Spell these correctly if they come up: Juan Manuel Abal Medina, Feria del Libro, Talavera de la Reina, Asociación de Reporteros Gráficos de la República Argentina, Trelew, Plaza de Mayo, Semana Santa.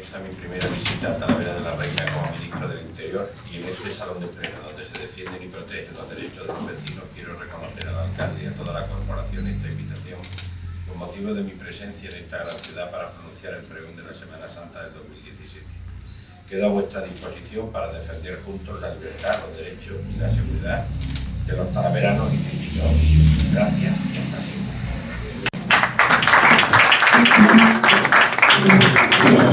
Esta es mi primera visita a Talavera de la Reina como ministro del Interior, y en este salón de pleno donde se defienden y protegen los derechos de los vecinos quiero reconocer al alcalde y a toda la corporación esta invitación con motivo de mi presencia en esta gran ciudad para pronunciar el pregón de la Semana Santa del 2017. Quedo a vuestra disposición para defender juntos la libertad, los derechos y la seguridad de los talaveranos y de los. Gracias y hasta siempre.